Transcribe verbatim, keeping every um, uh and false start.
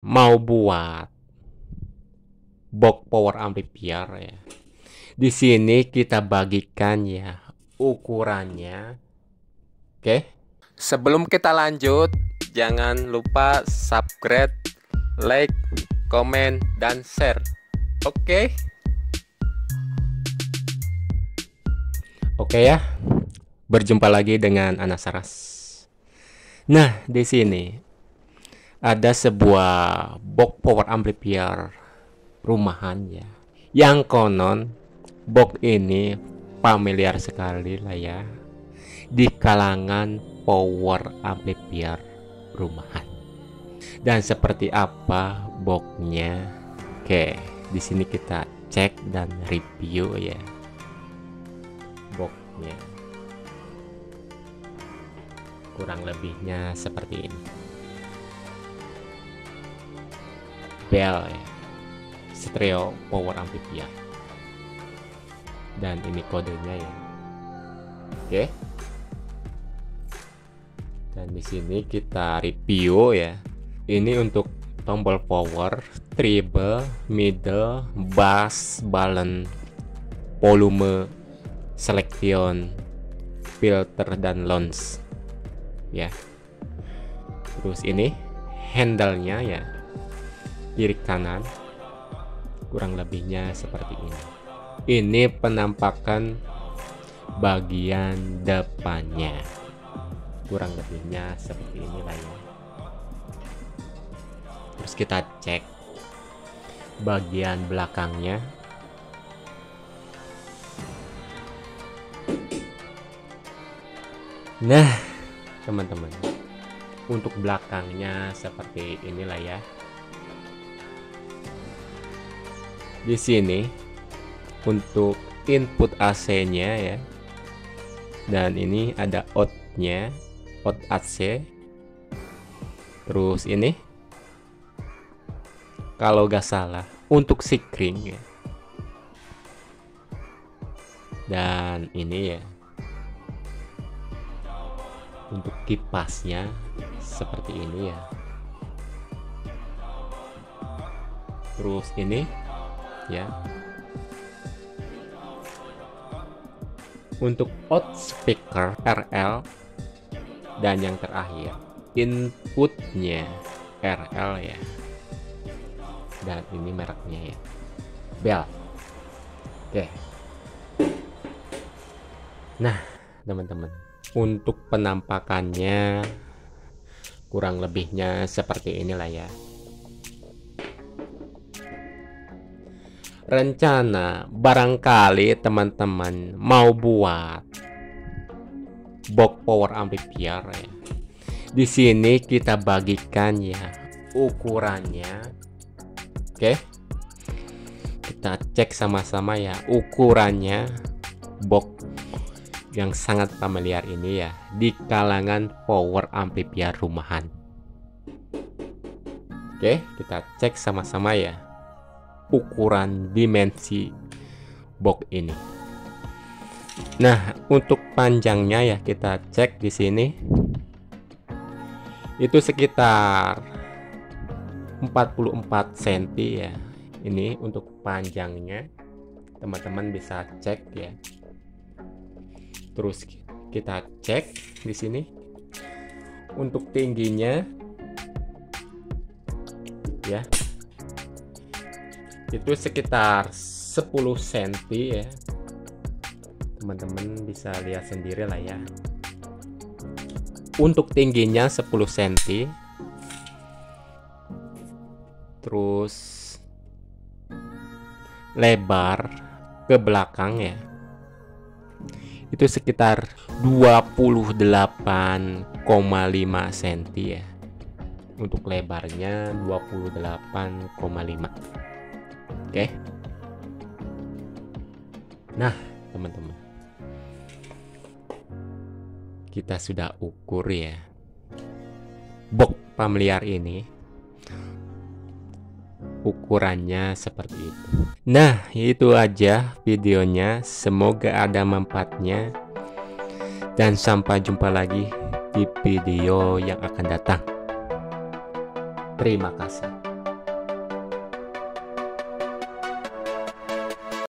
mau buat box power amplifier ya. Di sini kita bagikan ya ukurannya. Oke. Sebelum kita lanjut, jangan lupa subscribe, like, komen, dan share. Oke. Oke ya. Berjumpa lagi dengan Ana Sharaz. Nah, di sini ada sebuah box power amplifier rumahan ya, yang konon box ini familiar sekali lah ya di kalangan power amplifier rumahan. Dan seperti apa boxnya? Oke, di sini kita cek dan review ya boxnya. Kurang lebihnya seperti ini. Bell ya, stereo power amplifier, dan ini kodenya ya. Oke, dan di sini kita review ya. Ini untuk tombol power, treble, middle, bass, balance, volume, selection, filter, dan launch ya. Terus ini handle-nya ya, kiri kanan, kurang lebihnya seperti ini. Ini penampakan bagian depannya, kurang lebihnya seperti ini lah ya. Terus kita cek bagian belakangnya. Nah teman-teman, untuk belakangnya seperti inilah ya. Di sini untuk input A C-nya ya, dan ini ada out-nya, out A C. Terus ini, kalau gak salah, untuk sikring ya. Dan ini ya, untuk kipasnya seperti ini ya. Terus ini ya, untuk outspeaker R L, dan yang terakhir inputnya R L ya, dan ini mereknya ya, Bell. Oke. Nah teman-teman, untuk penampakannya kurang lebihnya seperti inilah ya. Rencana barangkali teman-teman mau buat box power amplifier ya. Di sini kita bagikan ya ukurannya. Oke. Kita cek sama-sama ya ukurannya box yang sangat familiar ini ya di kalangan power amplifier rumahan. Oke, kita cek sama-sama ya ukuran dimensi box ini. Nah, untuk panjangnya ya kita cek di sini. Itu sekitar empat puluh empat sentimeter ya. Ini untuk panjangnya. Teman-teman bisa cek ya. Terus kita cek di sini. Untuk tingginya ya, itu sekitar sepuluh sentimeter ya. Teman-teman bisa lihat sendiri lah ya. Untuk tingginya sepuluh sentimeter. Terus lebar ke belakang ya, itu sekitar dua puluh delapan koma lima sentimeter ya. Untuk lebarnya dua puluh delapan koma lima. Oke, okay. Nah teman-teman, kita sudah ukur ya box familiar ini, ukurannya seperti itu. Nah itu aja videonya, semoga ada manfaatnya, dan sampai jumpa lagi di video yang akan datang. Terima kasih.